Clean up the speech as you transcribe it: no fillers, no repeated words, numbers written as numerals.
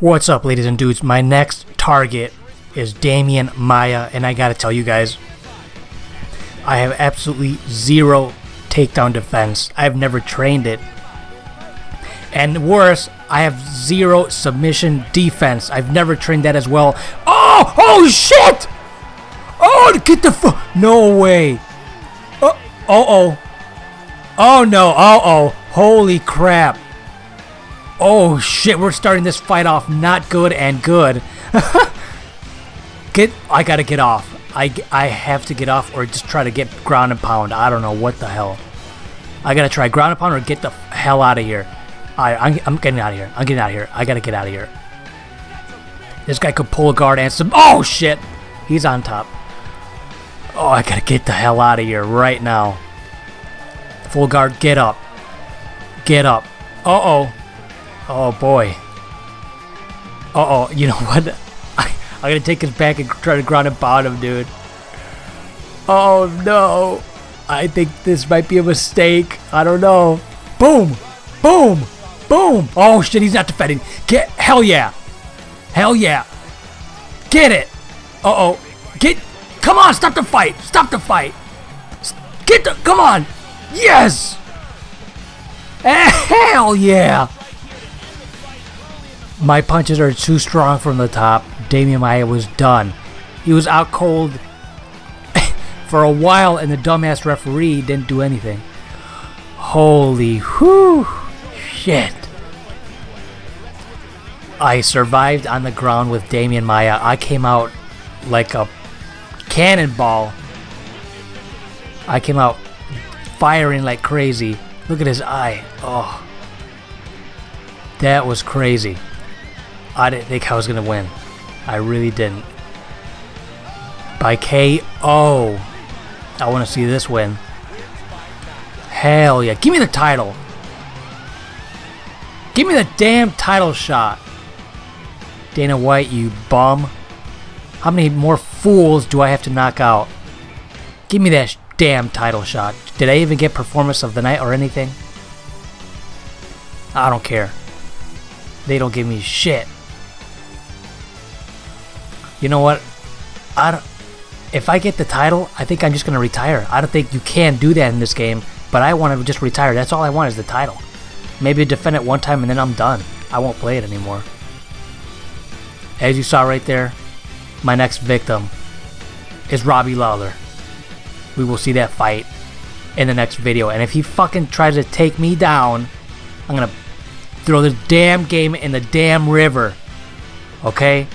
What's up, ladies and dudes? My next target is Demian Maia, and I gotta tell you guys, I have absolutely zero takedown defense. I've never trained it. And worse, I have zero submission defense. I've never trained that as well. Oh! Oh shit! Oh, get the fuck! No way! Oh! Uh-oh! Oh no! Uh-oh! Holy crap! Oh shit, we're starting this fight off not good and good. I gotta get off. I have to get off or just try to get ground and pound. I don't know what the hell. I gotta try ground and pound or get the hell out of here. I'm getting out of here. I'm getting out of here. I gotta get out of here. This guy could pull a guard and some... Oh shit! He's on top. Oh, I gotta get the hell out of here right now. Full guard, get up. Get up. Uh-oh. Oh boy. Uh-oh, you know what? I'm gonna take his back and try to ground and pound him, dude. Oh no. I think this might be a mistake. I don't know. Boom! Boom! Boom! Oh shit, he's not defending. Get, hell yeah! Hell yeah! Get it! Uh-oh. Get, come on, stop the fight! Stop the fight! Get the, come on! Yes! Hell yeah! My punches are too strong from the top. Demian Maia was done. He was out cold for a while, and the dumbass referee didn't do anything. Holy whew, shit. I survived on the ground with Demian Maia. I came out like a cannonball. I came out firing like crazy. Look at his eye. Oh, that was crazy. I didn't think I was gonna win. I really didn't. By KO. I want to see this win. Hell yeah. Give me the title. Give me the damn title shot. Dana White, you bum. How many more fools do I have to knock out? Give me that damn title shot. Did I even get performance of the night or anything? I don't care. They don't give me shit. You know what? If I get the title, I think I'm just going to retire. I don't think you can do that in this game, but I want to just retire. That's all I want is the title. Maybe defend it one time and then I'm done. I won't play it anymore. As you saw right there, my next victim is Robbie Lawler. We will see that fight in the next video. And if he fucking tries to take me down, I'm going to throw this damn game in the damn river. Okay?